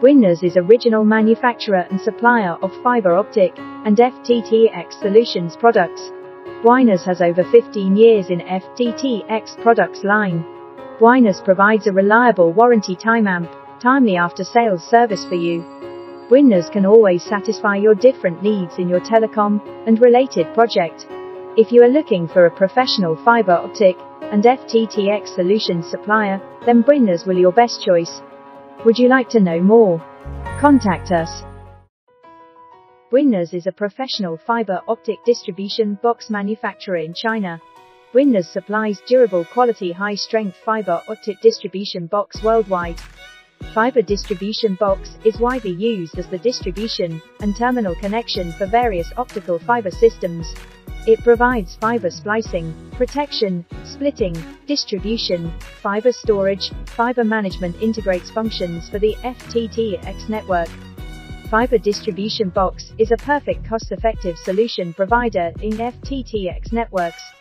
Bwinners is original manufacturer and supplier of fiber optic and FTTX solutions products. Bwinners has over 15 years in FTTX products line. Bwinners provides a reliable warranty timely after sales service for you. Bwinners can always satisfy your different needs in your telecom and related project. If you are looking for a professional fiber optic and FTTX solutions supplier, then Bwinners will be your best choice. Would you like to know more? Contact us. Bwinners is a professional fiber optic distribution box manufacturer in China. Bwinners supplies durable quality high-strength fiber optic distribution box worldwide. Fiber distribution box is widely used as the distribution and terminal connection for various optical fiber systems. It provides fiber splicing, protection, splitting, distribution, fiber storage, fiber management integrates functions for the FTTX network. Fiber distribution box is a perfect cost-effective solution provider in FTTX networks.